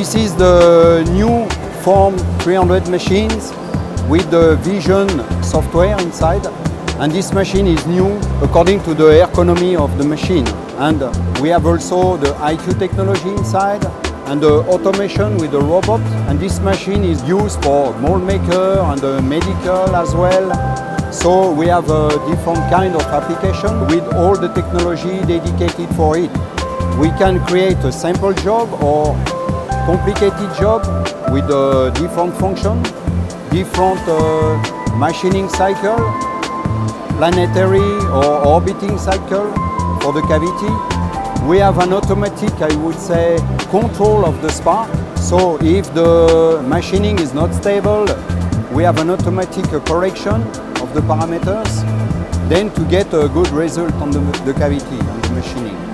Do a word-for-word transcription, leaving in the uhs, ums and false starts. This is the new Form three hundred machines with the vision software inside. And this machine is new according to the ergonomy of the machine. And we have also the I Q technology inside and the automation with the robot. And this machine is used for mold maker and the medical as well. So we have a different kind of application with all the technology dedicated for it. We can create a simple job or complicated job with a different function, different uh, machining cycle, planetary or orbiting cycle for the cavity. We have an automatic, I would say, control of the spark. So if the machining is not stable, we have an automatic correction of the parameters, then to get a good result on the, the cavity and the machining.